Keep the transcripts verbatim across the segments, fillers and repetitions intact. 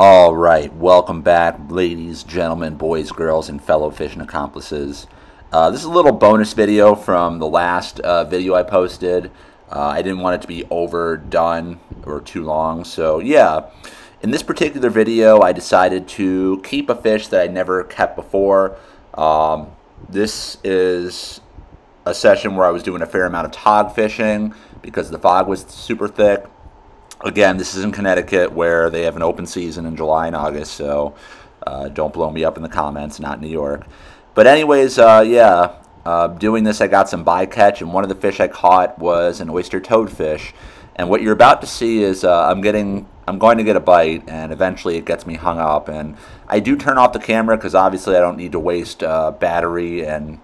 All right, welcome back, ladies, gentlemen, boys, girls, and fellow fishing accomplices. Uh, this is a little bonus video from the last uh, video I posted. Uh, I didn't want it to be overdone or too long, so yeah. In this particular video, I decided to keep a fish that I never kept before. Um, this is a session where I was doing a fair amount of tog fishing because the fog was super thick. Again, this is in Connecticut where they have an open season in July and August, so uh, don't blow me up in the comments, not New York. But anyways, uh, yeah, uh, doing this I got some bycatch, and one of the fish I caught was an oyster toadfish. And what you're about to see is uh, I'm getting, I'm going to get a bite, and eventually it gets me hung up. And I do turn off the camera because obviously I don't need to waste uh, battery and,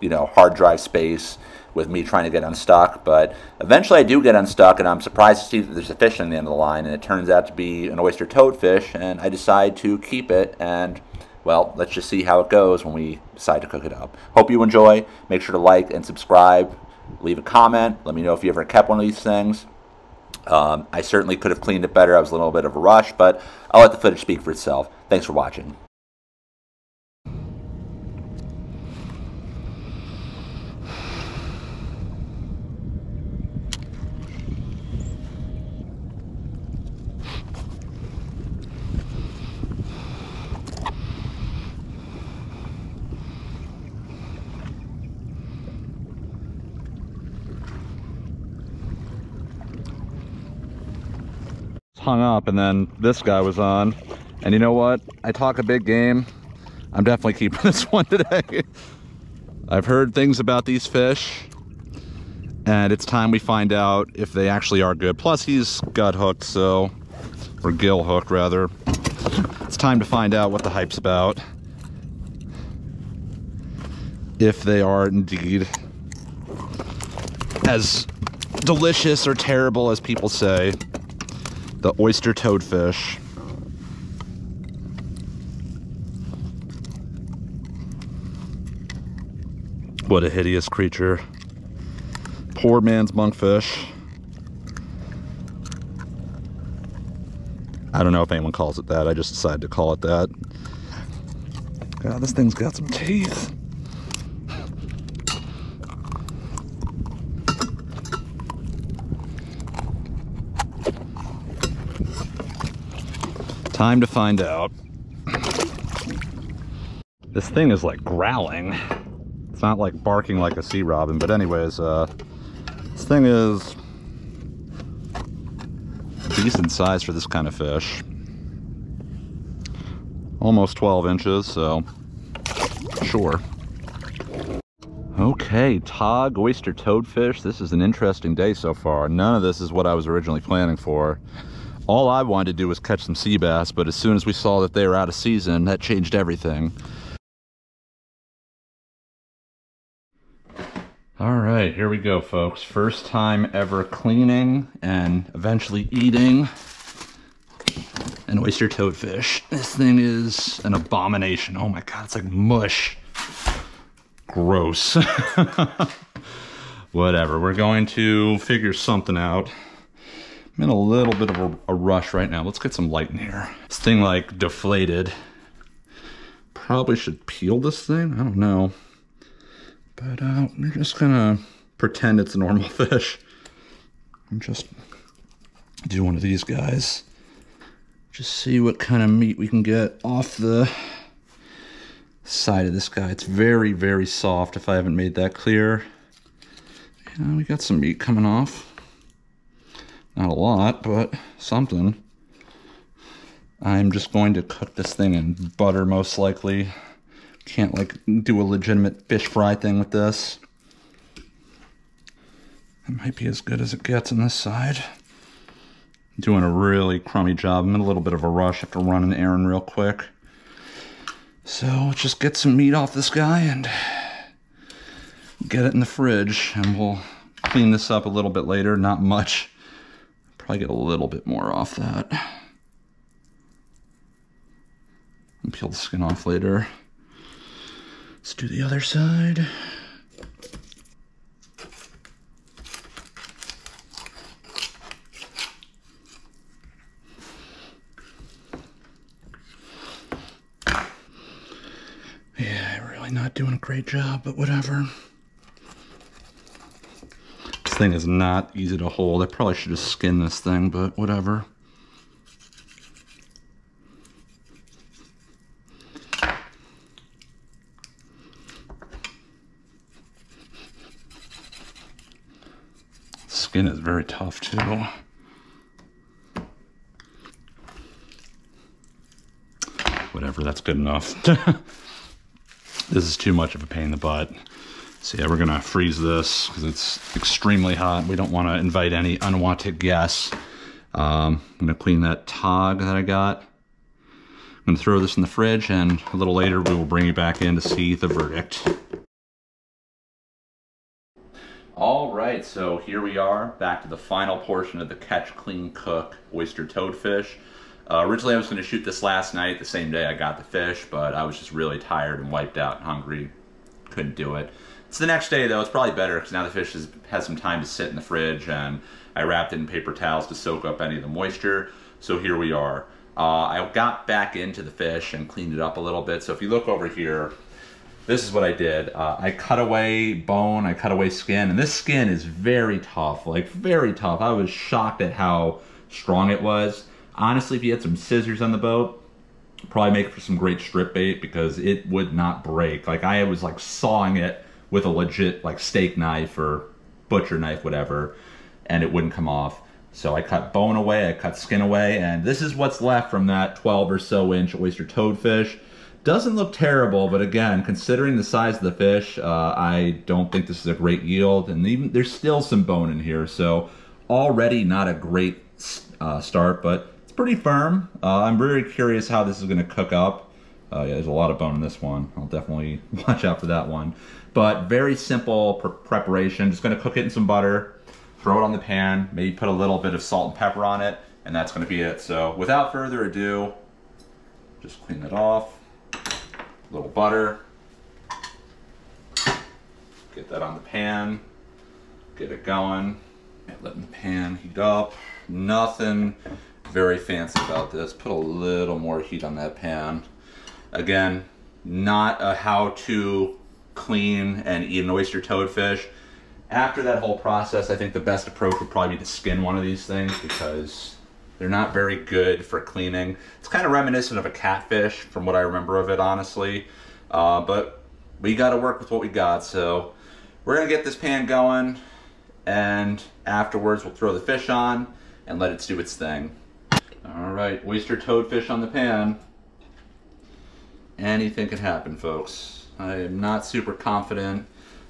you know, hard drive space with me trying to get unstuck. But eventually I do get unstuck, and I'm surprised to see that there's a fish on the end of the line, and it turns out to be an oyster toadfish, and I decide to keep it, and well, let's just see how it goes when we decide to cook it up. Hope you enjoy. Make sure to like and subscribe, leave a comment, let me know if you ever kept one of these things. um, I certainly could have cleaned it better. I was a little bit of a rush, but I'll let the footage speak for itself. Thanks for watching. Hung up, and then this guy was on, and you know what, I talk a big game. I'm definitely keeping this one today. I've heard things about these fish, and it's time we find out if they actually are good. Plus he's gut hooked, so, or gill hooked rather. It's time to find out what the hype's about, if they are indeed as delicious or terrible as people say. The oyster toadfish. What a hideous creature. Poor man's monkfish. I don't know if anyone calls it that. I just decided to call it that. God, this thing's got some teeth. Time to find out. This thing is like growling. It's not like barking like a sea robin, but anyways, uh, this thing is decent size for this kind of fish. Almost twelve inches, so sure. Okay, Tautog oyster toadfish. This is an interesting day so far. None of this is what I was originally planning for. All I wanted to do was catch some sea bass, but as soon as we saw that they were out of season, that changed everything. All right, here we go, folks. First time ever cleaning and eventually eating an oyster toadfish. This thing is an abomination. Oh my God, it's like mush. Gross. Whatever, we're going to figure something out. I'm in a little bit of a, a rush right now. Let's get some light in here. This thing like deflated. Probably should peel this thing, I don't know. But uh, we're just gonna pretend it's a normal fish. I'm just do one of these guys. Just see what kind of meat we can get off the side of this guy. It's very, very soft, if I haven't made that clear. Yeah, we got some meat coming off. Not a lot, but something. I'm just going to cook this thing in butter, most likely. Can't like do a legitimate fish fry thing with this. It might be as good as it gets on this side. Doing a really crummy job. I'm in a little bit of a rush. I have to run an errand real quick. So let's just get some meat off this guy and get it in the fridge. And we'll clean this up a little bit later. Not much. Probably get a little bit more off that. And peel the skin off later. Let's do the other side. probably not doing a great job, but whatever. This thing is not easy to hold. I probably should just skin this thing, but whatever. Skin is very tough too. Whatever, that's good enough. This is too much of a pain in the butt. So yeah, we're gonna freeze this because it's extremely hot. We don't want to invite any unwanted guests. Um, I'm gonna clean that Tautog that I got. I'm gonna throw this in the fridge, and a little later we will bring you back in to see the verdict. All right, so here we are back to the final portion of the catch, clean, cook oyster toadfish. Uh, originally, I was going to shoot this last night, the same day I got the fish, but I was just really tired and wiped out and hungry. Couldn't do it. It's the next day, though. It's probably better because now the fish has, has some time to sit in the fridge, and I wrapped it in paper towels to soak up any of the moisture. So here we are. Uh, I got back into the fish and cleaned it up a little bit. So if you look over here, this is what I did. Uh, I cut away bone, I cut away skin, and this skin is very tough, like very tough. I was shocked at how strong it was. Honestly, if you had some scissors on the boat, probably make it for some great strip bait because it would not break. Like I was like sawing it with a legit like steak knife or butcher knife, whatever, and it wouldn't come off. So I cut bone away, I cut skin away, and this is what's left from that twelve or so inch oyster toadfish. Doesn't look terrible, but again, considering the size of the fish, uh, I don't think this is a great yield, and even there's still some bone in here, so already not a great uh, start, but pretty firm. Uh, I'm very curious how this is going to cook up. Uh, yeah, there's a lot of bone in this one. I'll definitely watch out for that one. But very simple pre preparation. Just going to cook it in some butter, throw it on the pan, maybe put a little bit of salt and pepper on it, and that's going to be it. So without further ado, just clean it off. A little butter. Get that on the pan. Get it going. Letting the pan heat up. Nothing very fancy about this. Put a little more heat on that pan. Again, not a how to clean and eat an oyster toadfish. After that whole process, I think the best approach would probably be to skin one of these things because they're not very good for cleaning. It's kind of reminiscent of a catfish from what I remember of it, honestly. Uh, but we got to work with what we got. So we're going to get this pan going, and afterwards we'll throw the fish on and let it do its thing. All right, oyster toadfish on the pan. Anything can happen, folks. I am not super confident.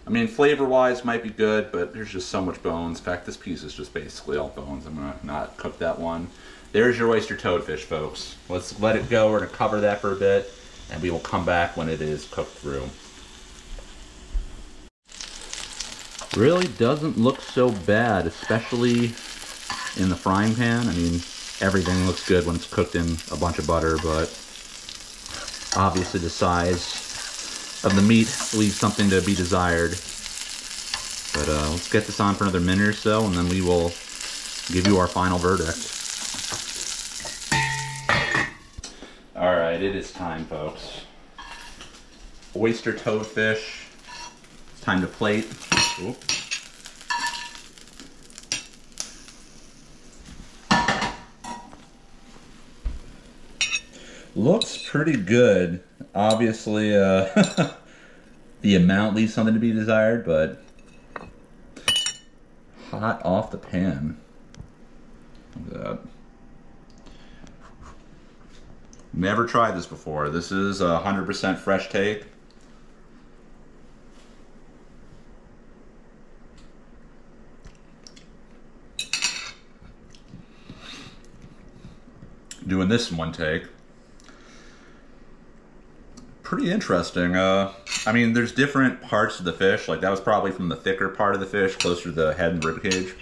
I mean, flavor-wise might be good, but there's just so much bones. In fact, this piece is just basically all bones. I'm gonna not cook that one. There's your oyster toadfish, folks. Let's let it go. We're gonna cover that for a bit, and we will come back when it is cooked through. Really doesn't look so bad, especially in the frying pan. I mean, everything looks good when it's cooked in a bunch of butter, but obviously the size of the meat leaves something to be desired. But uh, let's get this on for another minute or so, and then we will give you our final verdict. All right, it is time, folks. Oyster toadfish. It's time to plate. Oops. Looks pretty good. Obviously, uh, the amount leaves something to be desired, but hot off the pan. Look at that. Never tried this before. This is a one hundred percent fresh take. Doing this in one take. Pretty interesting. Uh, I mean, there's different parts of the fish. Like that was probably from the thicker part of the fish, closer to the head and rib cage.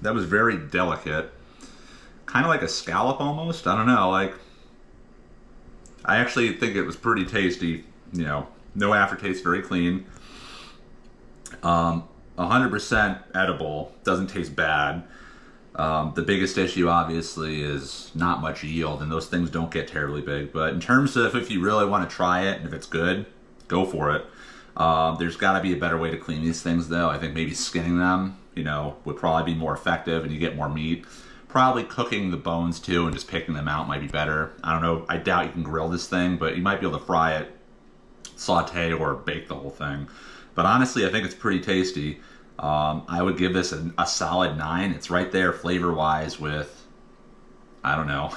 That was very delicate. Kind of like a scallop almost. I don't know. Like, I actually think it was pretty tasty. You know, no aftertaste, very clean. Um, one hundred percent edible. Doesn't taste bad. Um, the biggest issue, obviously, is not much yield, and those things don't get terribly big. But in terms of if you really want to try it and if it's good, go for it. Um, there's got to be a better way to clean these things, though. I think maybe skinning them, you know, would probably be more effective and you get more meat. Probably cooking the bones, too, and just picking them out might be better. I don't know. I doubt you can grill this thing, but you might be able to fry it, saute, or bake the whole thing. But honestly, I think it's pretty tasty. Um, I would give this a, a solid nine. It's right there flavor-wise with, I don't know,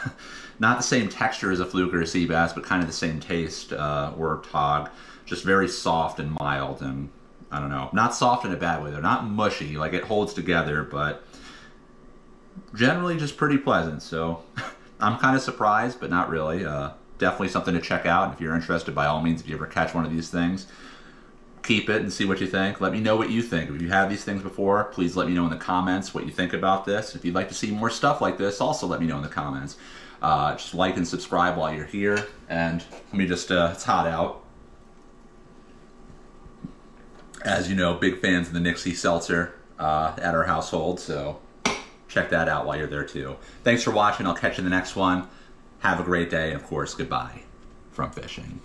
not the same texture as a fluke or a sea bass, but kind of the same taste uh, or tautog. Just very soft and mild, and I don't know. Not soft in a bad way, though. Not mushy. Like, it holds together, but generally just pretty pleasant. So I'm kind of surprised, but not really. Uh, definitely something to check out. And if you're interested, by all means, if you ever catch one of these things, keep it and see what you think. Let me know what you think. If you have these things before, please let me know in the comments what you think about this. If you'd like to see more stuff like this, also let me know in the comments. Uh, just like and subscribe while you're here. And let me just, uh, it's hot out. As you know, big fans of the Nixie Seltzer uh, at our household, so check that out while you're there too. Thanks for watching. I'll catch you in the next one. Have a great day, and of course, goodbye from fishing.